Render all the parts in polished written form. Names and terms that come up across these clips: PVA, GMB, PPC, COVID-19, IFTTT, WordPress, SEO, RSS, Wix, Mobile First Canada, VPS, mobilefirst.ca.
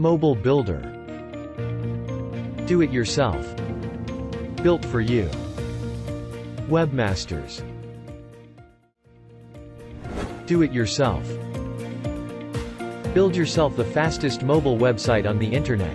Mobile Builder. Do it yourself. Built for you. Webmasters. Do it yourself. Build yourself the fastest mobile website on the internet.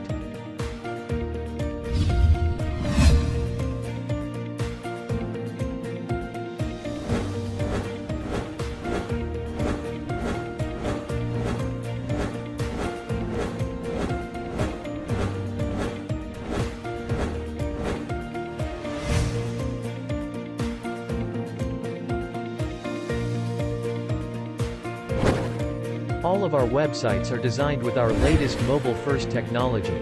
All of our websites are designed with our latest Mobile First technology.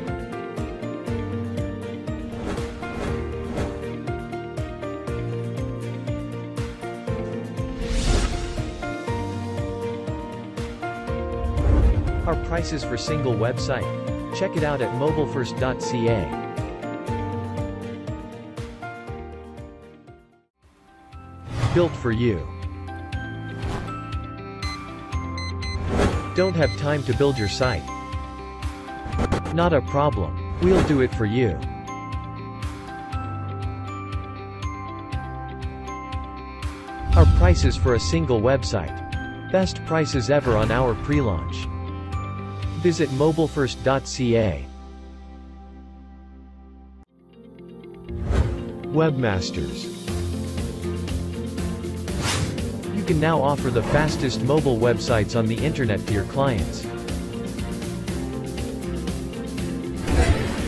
Our prices for single website? Check it out at mobilefirst.ca. Built for you. Don't have time to build your site? Not a problem. We'll do it for you. Our prices for a single website. Best prices ever on our pre-launch. Visit mobilefirst.ca. Webmasters. You can now offer the fastest mobile websites on the internet to your clients.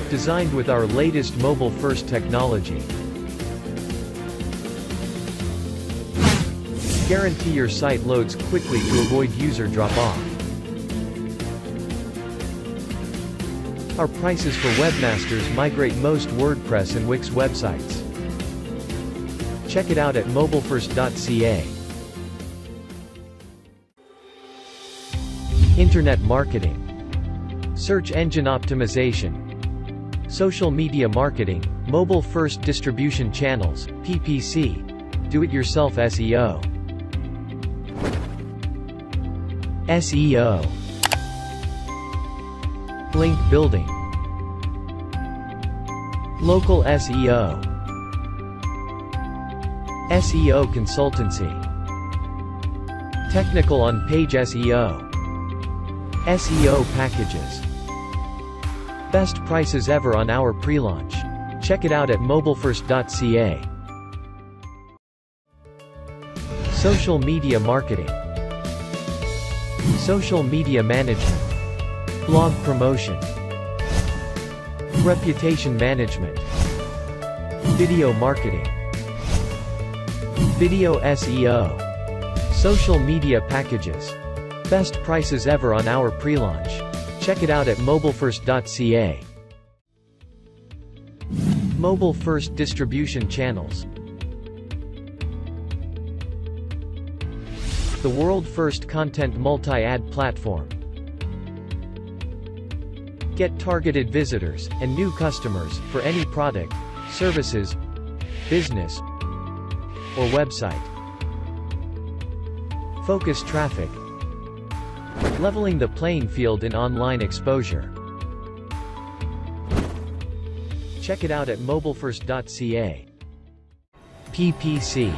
Designed with our latest Mobile First technology. Guarantee your site loads quickly to avoid user drop-off. Our prices for webmasters migrate most WordPress and Wix websites. Check it out at mobilefirst.ca. Internet marketing, search engine optimization, social media marketing, mobile first distribution channels, PPC, do-it-yourself SEO. SEO, link building, local SEO, SEO consultancy, technical on-page SEO, SEO packages. Best prices ever on our pre-launch. Check it out at mobilefirst.ca. Social media marketing. Social media management. Blog promotion. Reputation management. Video marketing. Video SEO. Social media packages. Best prices ever on our pre-launch. Check it out at mobilefirst.ca. Mobile First distribution channels. The world first content multi-ad platform. Get targeted visitors and new customers for any product, services, business, or website. Focus traffic. Leveling the playing field in online exposure. Check it out at mobilefirst.ca. PPC.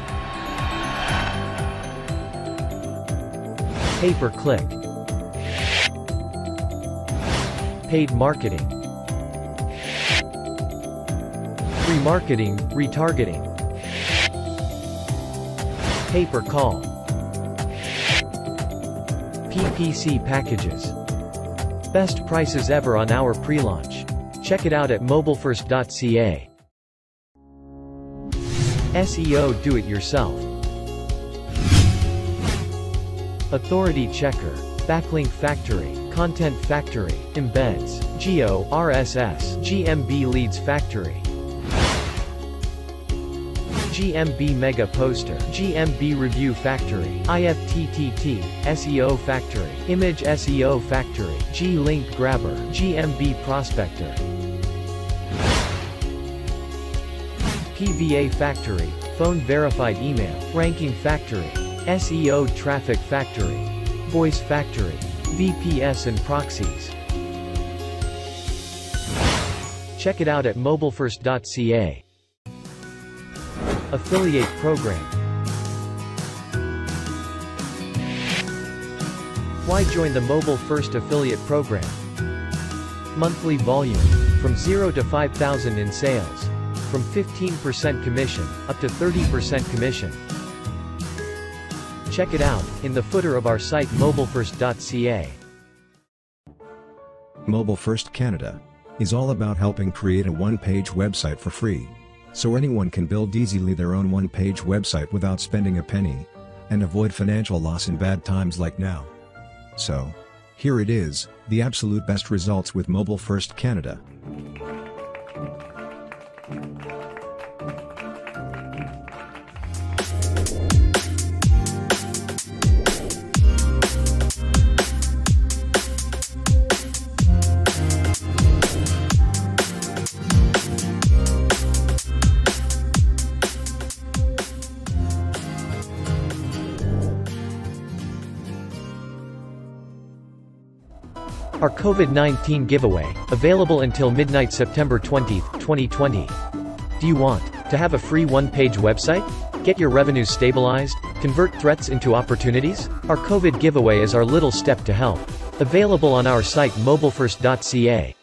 Pay-per-click. Paid marketing. Remarketing, retargeting. Pay-per-call. PPC packages. Best prices ever on our pre-launch. Check it out at mobilefirst.ca. SEO do-it-yourself. Authority checker, backlink factory, content factory, embeds, geo, RSS, GMB leads factory, GMB Mega Poster, GMB Review Factory, IFTTT, SEO Factory, Image SEO Factory, G-Link Grabber, GMB Prospector, PVA Factory, Phone Verified Email, Ranking Factory, SEO Traffic Factory, Voice Factory, VPS and Proxies, Check it out at mobilefirst.ca. Affiliate program. Why join the Mobile First affiliate program? Monthly volume, from 0 to 5,000 in sales. From 15% commission, up to 30% commission. Check it out, in the footer of our site mobilefirst.ca. Mobile First Canada is all about helping create a one-page website for free. So anyone can build easily their own one-page website without spending a penny, and avoid financial loss in bad times like now. So, here it is, the absolute best results with Mobile First Canada. Our COVID-19 giveaway, available until midnight September 20, 2020. Do you want to have a free one-page website? Get your revenues stabilized? Convert threats into opportunities? Our COVID giveaway is our little step to help. Available on our site mobilefirst.ca.